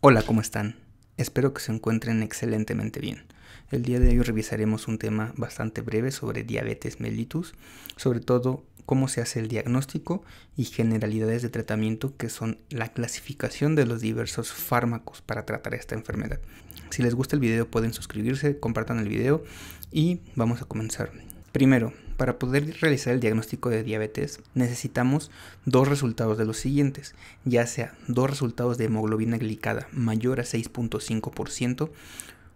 Hola, ¿cómo están? Espero que se encuentren excelentemente bien. El día de hoy revisaremos un tema bastante breve sobre diabetes mellitus, sobre todo cómo se hace el diagnóstico y generalidades de tratamiento que son la clasificación de los diversos fármacos para tratar esta enfermedad. Si les gusta el video pueden suscribirse, compartan el video y vamos a comenzar. Primero, para poder realizar el diagnóstico de diabetes necesitamos dos resultados de los siguientes, ya sea dos resultados de hemoglobina glicada mayor a 6.5%,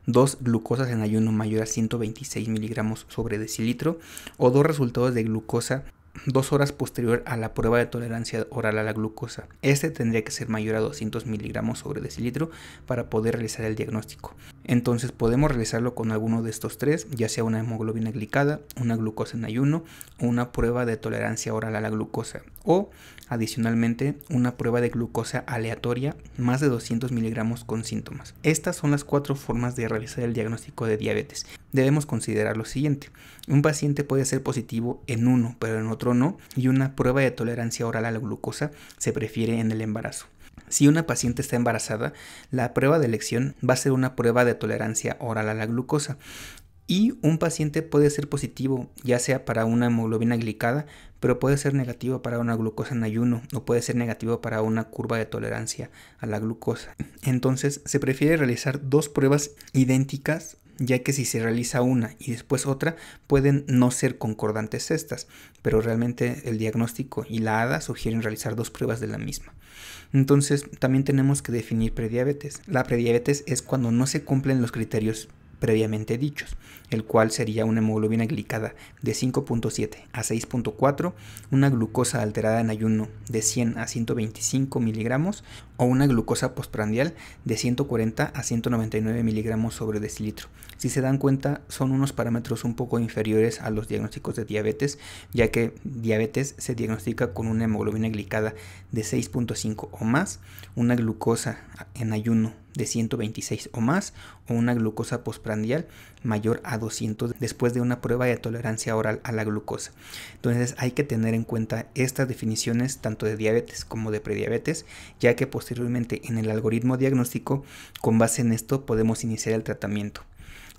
dos glucosas en ayuno mayor a 126 miligramos sobre decilitro o dos resultados de glucosa 2 horas posterior a la prueba de tolerancia oral a la glucosa. Este tendría que ser mayor a 200 miligramos sobre decilitro para poder realizar el diagnóstico. Entonces podemos realizarlo con alguno de estos tres, ya sea una hemoglobina glicada, una glucosa en ayuno o una prueba de tolerancia oral a la glucosa, o adicionalmente una prueba de glucosa aleatoria más de 200 miligramos con síntomas. Estas son las cuatro formas de realizar el diagnóstico de diabetes. Debemos considerar lo siguiente: un paciente puede ser positivo en uno pero en otro no, y una prueba de tolerancia oral a la glucosa se prefiere en el embarazo. Si una paciente está embarazada, la prueba de elección va a ser una prueba de tolerancia oral a la glucosa, y un paciente puede ser positivo ya sea para una hemoglobina glicada, pero puede ser negativo para una glucosa en ayuno o puede ser negativo para una curva de tolerancia a la glucosa. Entonces se prefiere realizar dos pruebas idénticas, ya que si se realiza una y después otra, pueden no ser concordantes estas, pero realmente el diagnóstico y la ADA sugieren realizar dos pruebas de la misma. Entonces, también tenemos que definir prediabetes. La prediabetes es cuando no se cumplen los criterios previamente dichos, el cual sería una hemoglobina glicada de 5.7 a 6.4, una glucosa alterada en ayuno de 100 a 125 miligramos o una glucosa postprandial de 140 a 199 miligramos sobre decilitro. Si se dan cuenta, son unos parámetros un poco inferiores a los diagnósticos de diabetes, ya que diabetes se diagnostica con una hemoglobina glicada de 6.5 o más, una glucosa en ayuno de 126 o más o una glucosa postprandial mayor a 200 después de una prueba de tolerancia oral a la glucosa. Entonces hay que tener en cuenta estas definiciones tanto de diabetes como de prediabetes, ya que posteriormente en el algoritmo diagnóstico con base en esto podemos iniciar el tratamiento.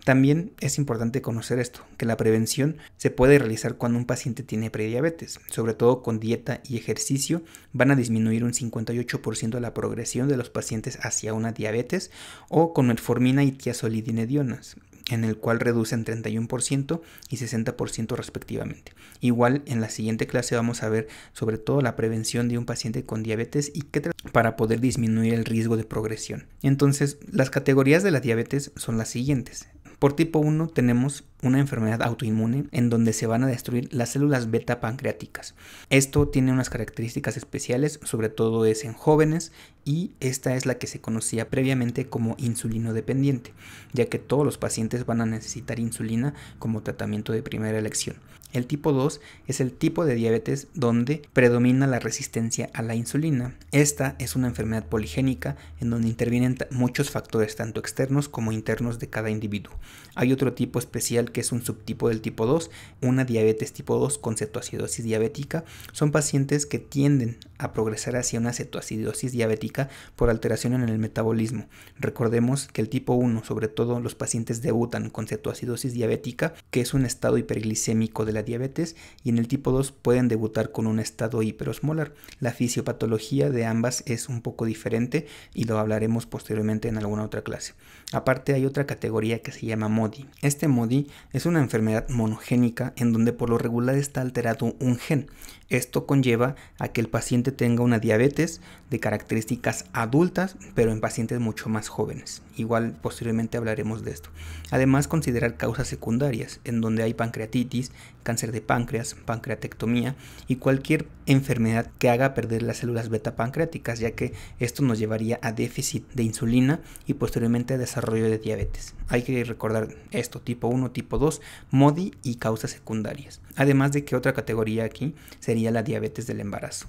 También es importante conocer esto, que la prevención se puede realizar cuando un paciente tiene prediabetes, sobre todo con dieta y ejercicio van a disminuir un 58% la progresión de los pacientes hacia una diabetes, o con metformina y tiazolidinedionas, en el cual reducen 31% y 60% respectivamente. Igual en la siguiente clase vamos a ver sobre todo la prevención de un paciente con diabetes y qué para poder disminuir el riesgo de progresión. Entonces, las categorías de la diabetes son las siguientes. Por tipo 1 tenemos una enfermedad autoinmune en donde se van a destruir las células beta pancreáticas. Esto tiene unas características especiales, sobre todo es en jóvenes, y esta es la que se conocía previamente como insulinodependiente, ya que todos los pacientes van a necesitar insulina como tratamiento de primera elección. El tipo 2 es el tipo de diabetes donde predomina la resistencia a la insulina. Esta es una enfermedad poligénica en donde intervienen muchos factores tanto externos como internos de cada individuo. Hay otro tipo especial que es un subtipo del tipo 2, una diabetes tipo 2 con cetoacidosis diabética. Son pacientes que tienden a progresar hacia una cetoacidosis diabética por alteración en el metabolismo. Recordemos que el tipo 1, sobre todo los pacientes debutan con cetoacidosis diabética, que es un estado hiperglicémico de la diabetes, y en el tipo 2 pueden debutar con un estado hiperosmolar. La fisiopatología de ambas es un poco diferente y lo hablaremos posteriormente en alguna otra clase. Aparte hay otra categoría que se llama MODY. Este MODY es una enfermedad monogénica en donde por lo regular está alterado un gen. Esto conlleva a que el paciente tenga una diabetes de características adultas, pero en pacientes mucho más jóvenes. Igual posteriormente hablaremos de esto. Además, considerar causas secundarias, en donde hay pancreatitis, cáncer de páncreas, pancreatectomía y cualquier enfermedad que haga perder las células beta pancreáticas, ya que esto nos llevaría a déficit de insulina y posteriormente a desarrollo de diabetes. Hay que recordar esto: tipo 1, tipo 2, MODY y causas secundarias. Además de que otra categoría aquí sería la diabetes del embarazo.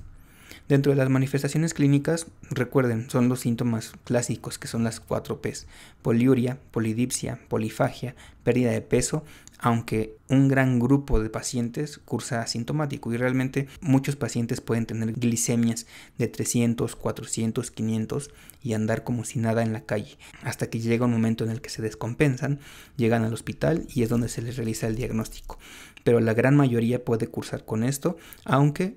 Dentro de las manifestaciones clínicas, recuerden, son los síntomas clásicos que son las 4 P's: poliuria, polidipsia, polifagia, pérdida de peso, aunque un gran grupo de pacientes cursa asintomático y realmente muchos pacientes pueden tener glicemias de 300, 400, 500 y andar como si nada en la calle, hasta que llega un momento en el que se descompensan, llegan al hospital y es donde se les realiza el diagnóstico. Pero la gran mayoría puede cursar con esto, aunque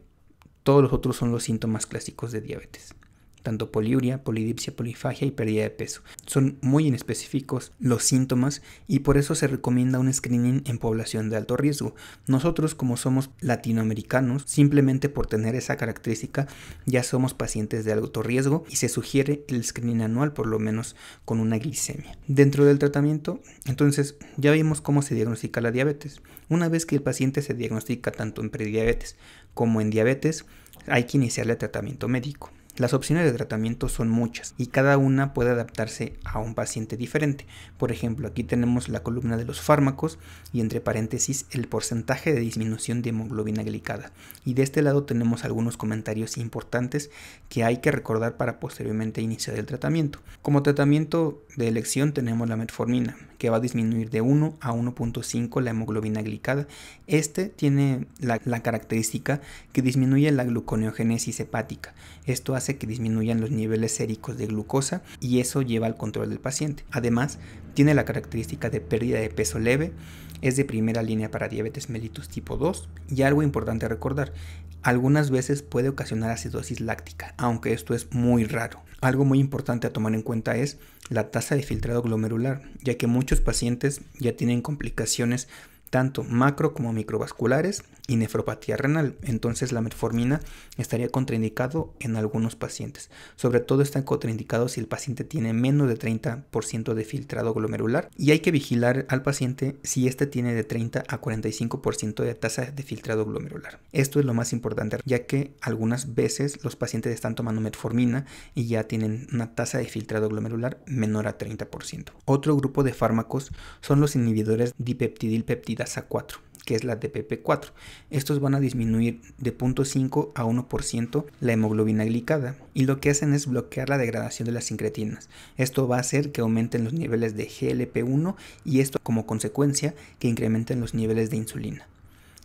todos los otros son los síntomas clásicos de diabetes. Tanto poliuria, polidipsia, polifagia y pérdida de peso. Son muy inespecíficos los síntomas y por eso se recomienda un screening en población de alto riesgo. Nosotros, como somos latinoamericanos, simplemente por tener esa característica ya somos pacientes de alto riesgo y se sugiere el screening anual, por lo menos con una glicemia. Dentro del tratamiento, entonces ya vimos cómo se diagnostica la diabetes. Una vez que el paciente se diagnostica tanto en prediabetes como en diabetes, hay que iniciarle tratamiento médico. Las opciones de tratamiento son muchas y cada una puede adaptarse a un paciente diferente. Por ejemplo, aquí tenemos la columna de los fármacos y entre paréntesis el porcentaje de disminución de hemoglobina glicada. Y de este lado tenemos algunos comentarios importantes que hay que recordar para posteriormente iniciar el tratamiento. Como tratamiento de elección tenemos la metformina, que va a disminuir de 1 a 1.5 la hemoglobina glicada. Este tiene la característica que disminuye la gluconeogénesis hepática. Esto hace que disminuyan los niveles séricos de glucosa y eso lleva al control del paciente. Además, tiene la característica de pérdida de peso leve, es de primera línea para diabetes mellitus tipo 2 y algo importante a recordar, algunas veces puede ocasionar acidosis láctica, aunque esto es muy raro. Algo muy importante a tomar en cuenta es la tasa de filtrado glomerular, ya que muchos pacientes ya tienen complicaciones tanto macro como microvasculares y nefropatía renal, entonces la metformina estaría contraindicado en algunos pacientes. Sobre todo está contraindicado si el paciente tiene menos de 30% de filtrado glomerular y hay que vigilar al paciente si este tiene de 30 a 45% de tasa de filtrado glomerular. Esto es lo más importante, ya que algunas veces los pacientes están tomando metformina y ya tienen una tasa de filtrado glomerular menor a 30%. Otro grupo de fármacos son los inhibidores dipeptidilpeptidasa 4, que es la DPP4. Estos van a disminuir de 0.5 a 1% la hemoglobina glicada y lo que hacen es bloquear la degradación de las sincretinas. Esto va a hacer que aumenten los niveles de GLP1 y esto como consecuencia que incrementen los niveles de insulina.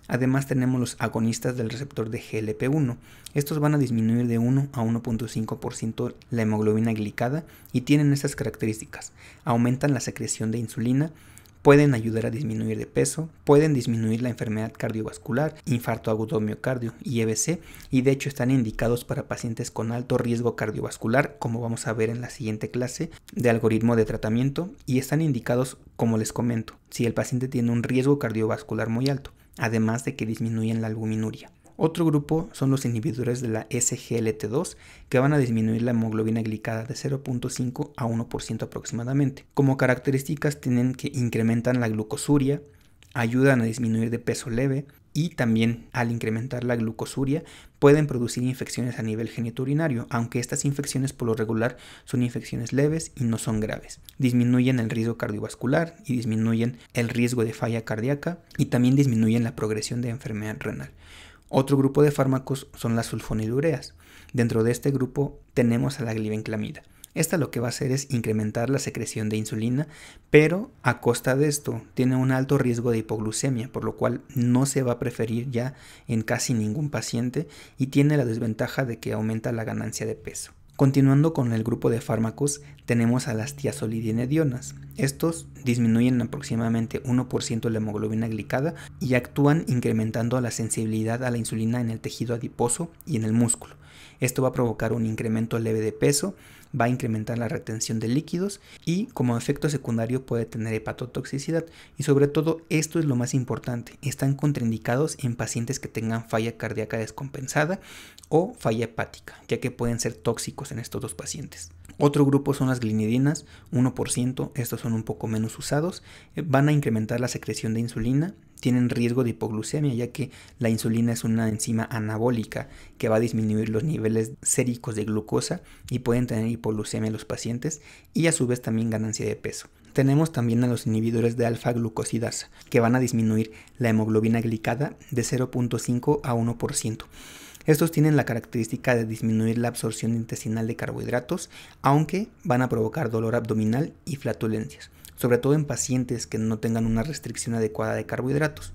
Además tenemos los agonistas del receptor de GLP1. Estos van a disminuir de 1 a 1.5% la hemoglobina glicada y tienen estas características. Aumentan la secreción de insulina, pueden ayudar a disminuir de peso, pueden disminuir la enfermedad cardiovascular, infarto agudo de miocardio y EBC, y de hecho están indicados para pacientes con alto riesgo cardiovascular, como vamos a ver en la siguiente clase de algoritmo de tratamiento, y están indicados, como les comento, si el paciente tiene un riesgo cardiovascular muy alto, además de que disminuyen la albuminuria. Otro grupo son los inhibidores de la SGLT2 que van a disminuir la hemoglobina glicada de 0.5 a 1% aproximadamente. Como características tienen que incrementan la glucosuria, ayudan a disminuir de peso leve y también al incrementar la glucosuria pueden producir infecciones a nivel genitourinario, aunque estas infecciones por lo regular son infecciones leves y no son graves. Disminuyen el riesgo cardiovascular y disminuyen el riesgo de falla cardíaca y también disminuyen la progresión de enfermedad renal. Otro grupo de fármacos son las sulfonilureas. Dentro de este grupo tenemos a la glibenclamida. Esta lo que va a hacer es incrementar la secreción de insulina, pero a costa de esto tiene un alto riesgo de hipoglucemia, por lo cual no se va a preferir ya en casi ningún paciente y tiene la desventaja de que aumenta la ganancia de peso. Continuando con el grupo de fármacos, tenemos a las tiazolidinedionas. Estos disminuyen aproximadamente 1% la hemoglobina glicada y actúan incrementando la sensibilidad a la insulina en el tejido adiposo y en el músculo. Esto va a provocar un incremento leve de peso, va a incrementar la retención de líquidos y como efecto secundario puede tener hepatotoxicidad y sobre todo esto es lo más importante, están contraindicados en pacientes que tengan falla cardíaca descompensada o falla hepática, ya que pueden ser tóxicos en estos dos pacientes. Otro grupo son las glinidinas, 1%, estos son un poco menos usados, van a incrementar la secreción de insulina, tienen riesgo de hipoglucemia ya que la insulina es una enzima anabólica que va a disminuir los niveles séricos de glucosa y pueden tener hipoglucemia en los pacientes y a su vez también ganancia de peso. Tenemos también a los inhibidores de alfa-glucosidasa que van a disminuir la hemoglobina glicada de 0.5 a 1%. Estos tienen la característica de disminuir la absorción intestinal de carbohidratos, aunque van a provocar dolor abdominal y flatulencias, sobre todo en pacientes que no tengan una restricción adecuada de carbohidratos.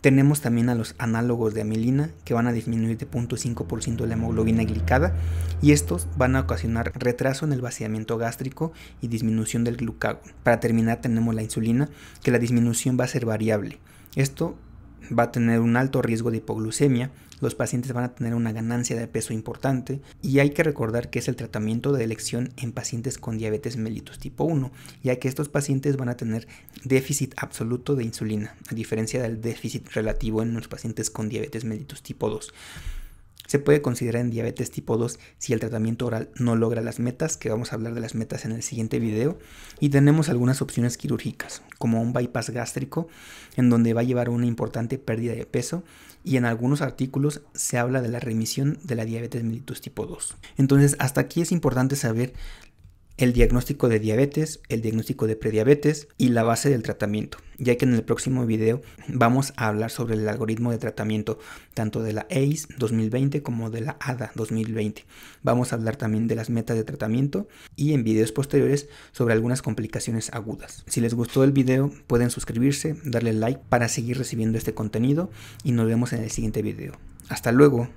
Tenemos también a los análogos de amilina, que van a disminuir de 0.5% la hemoglobina glicada, y estos van a ocasionar retraso en el vaciamiento gástrico y disminución del glucagón. Para terminar, tenemos la insulina, que la disminución va a ser variable. Esto va a tener un alto riesgo de hipoglucemia, los pacientes van a tener una ganancia de peso importante, y hay que recordar que es el tratamiento de elección en pacientes con diabetes mellitus tipo 1, ya que estos pacientes van a tener déficit absoluto de insulina, a diferencia del déficit relativo en los pacientes con diabetes mellitus tipo 2. Se puede considerar en diabetes tipo 2 si el tratamiento oral no logra las metas, que vamos a hablar de las metas en el siguiente video. Y tenemos algunas opciones quirúrgicas, como un bypass gástrico, en donde va a llevar una importante pérdida de peso, y en algunos artículos se habla de la remisión de la diabetes mellitus tipo 2. Entonces, hasta aquí es importante saber el diagnóstico de diabetes, el diagnóstico de prediabetes y la base del tratamiento, ya que en el próximo video vamos a hablar sobre el algoritmo de tratamiento tanto de la ACE 2020 como de la ADA 2020. Vamos a hablar también de las metas de tratamiento y en videos posteriores sobre algunas complicaciones agudas. Si les gustó el video, pueden suscribirse, darle like para seguir recibiendo este contenido, y nos vemos en el siguiente video. ¡Hasta luego!